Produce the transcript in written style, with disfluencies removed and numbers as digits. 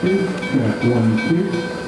2, track 1, 2.